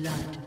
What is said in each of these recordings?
blood.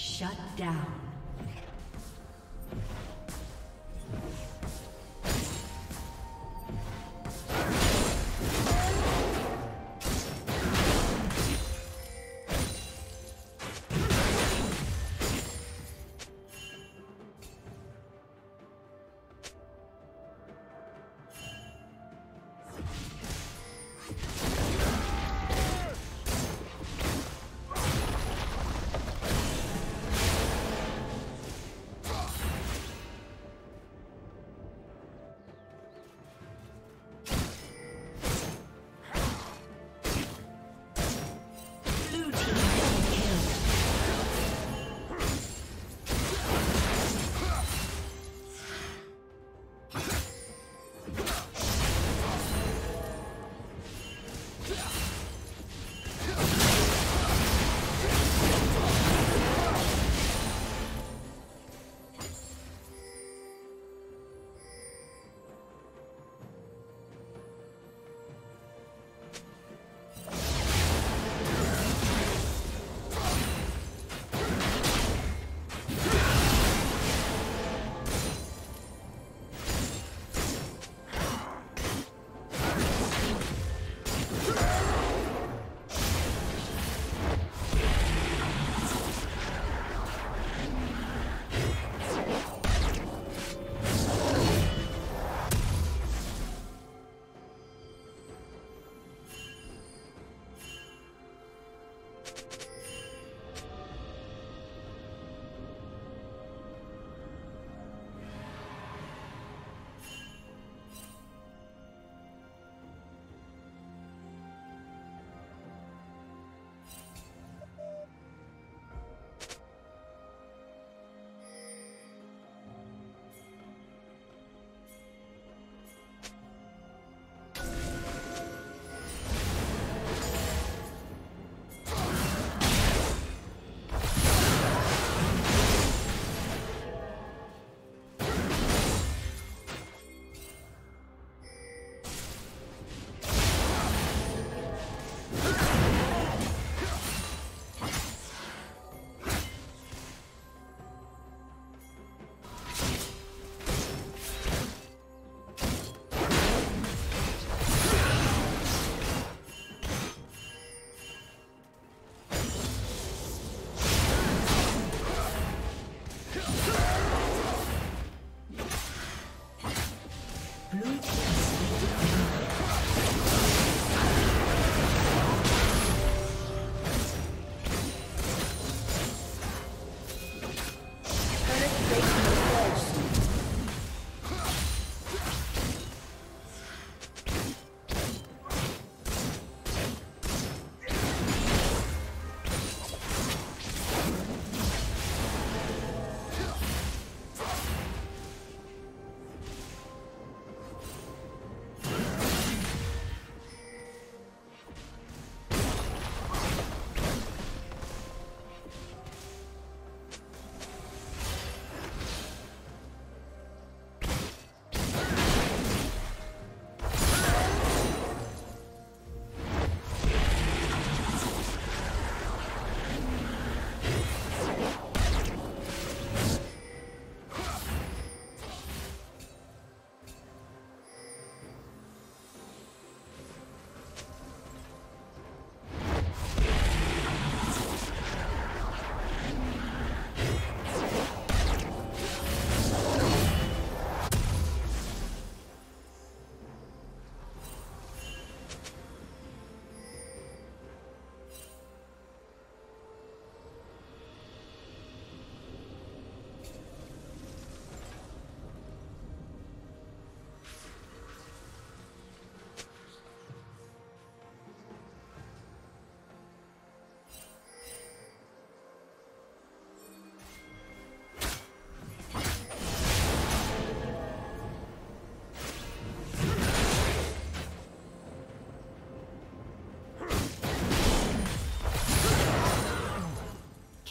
Shut down.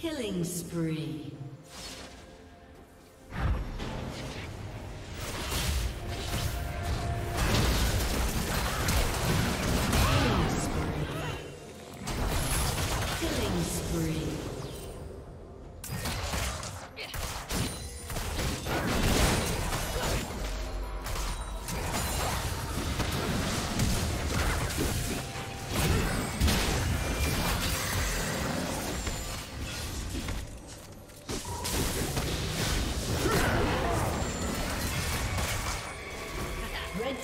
Killing spree. Killing spree.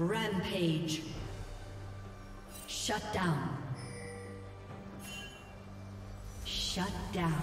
Rampage. Shut down. Shut down.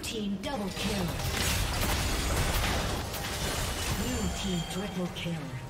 Blue team double kill. Blue team triple kill.